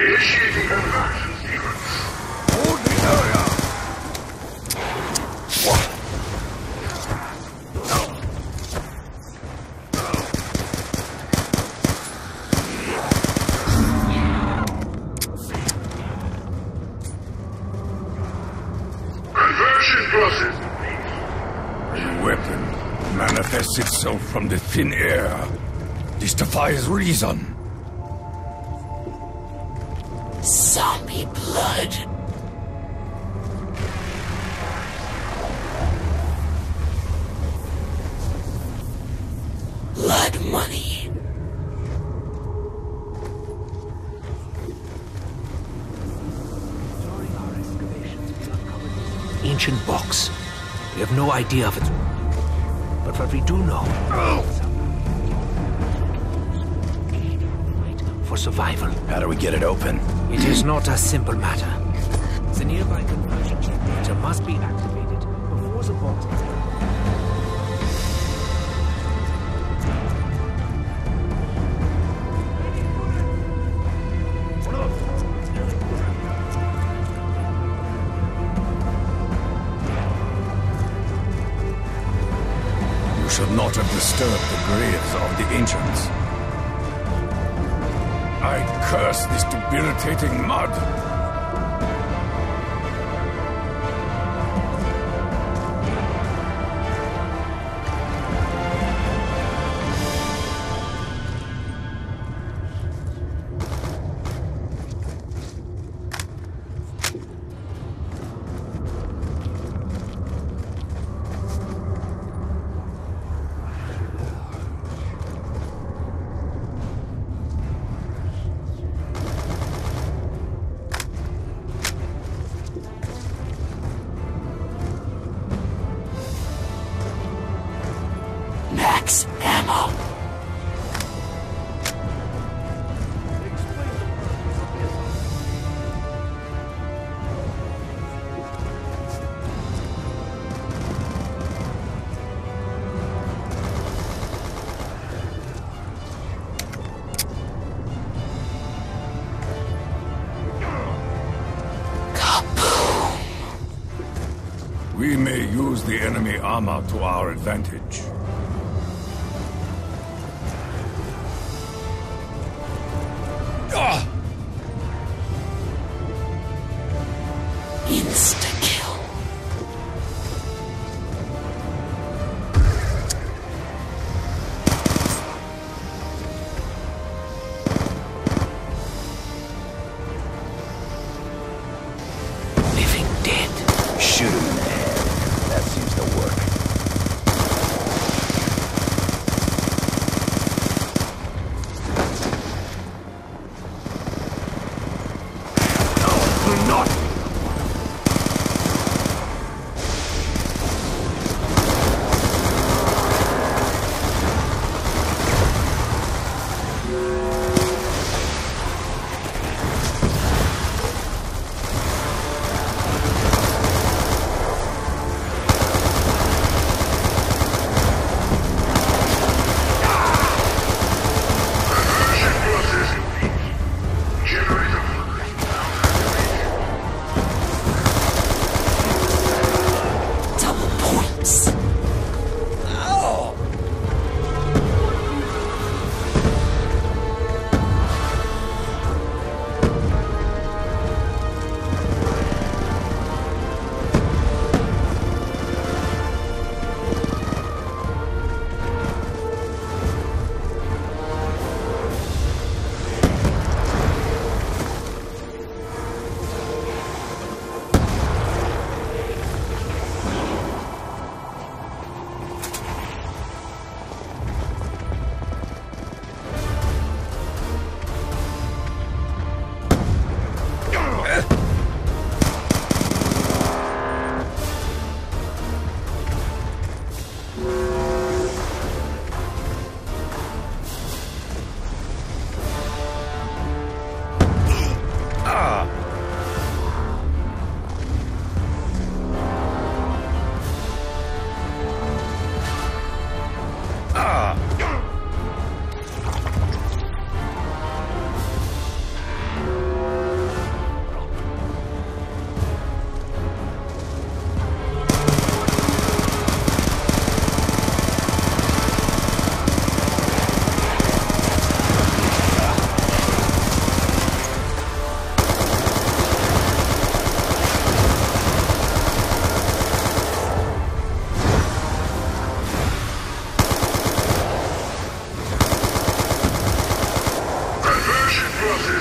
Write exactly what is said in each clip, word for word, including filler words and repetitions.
Initiating conversion sequence. Holding area. Conversion process. The weapon manifests itself from the thin air. This defies reason. Zombie blood. Blood money. Ancient box. We have no idea of it. But what we do know... Oh. For survival. How do we get it open? It is not a simple matter. The nearby conversion generator must be activated before the box is open. You should not have disturbed the graves of the ancients. I curse this debilitating mud! We may use the enemy armor to our advantage. Shoot him in the head. That seems to work.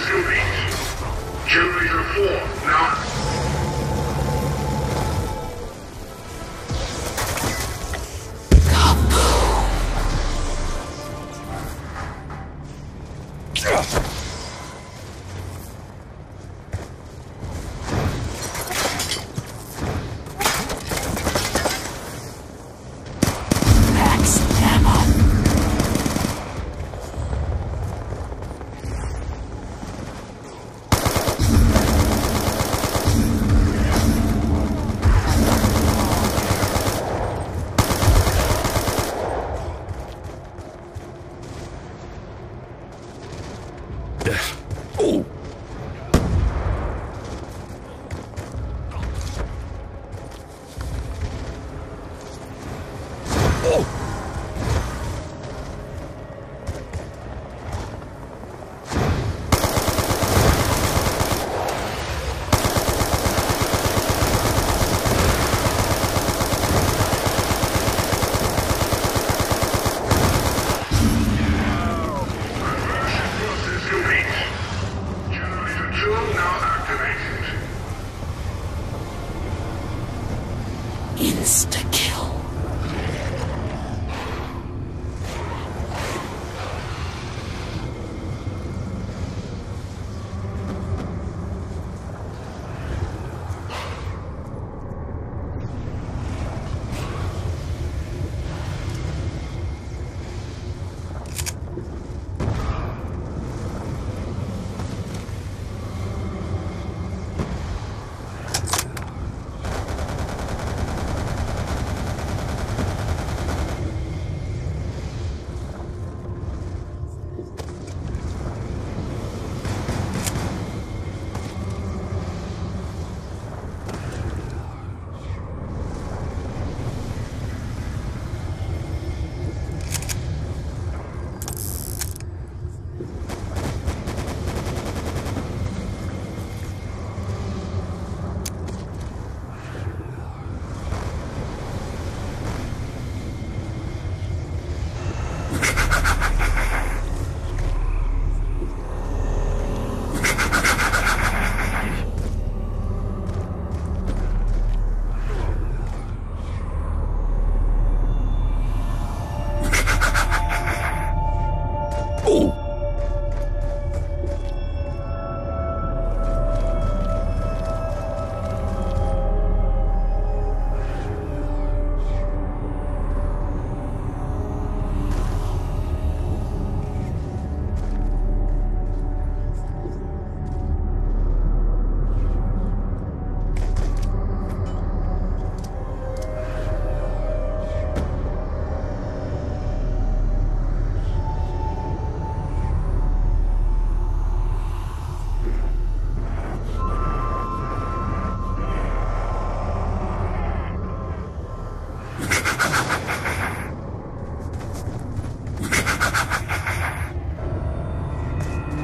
Facilities. Generator four, now.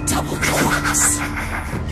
Double kills.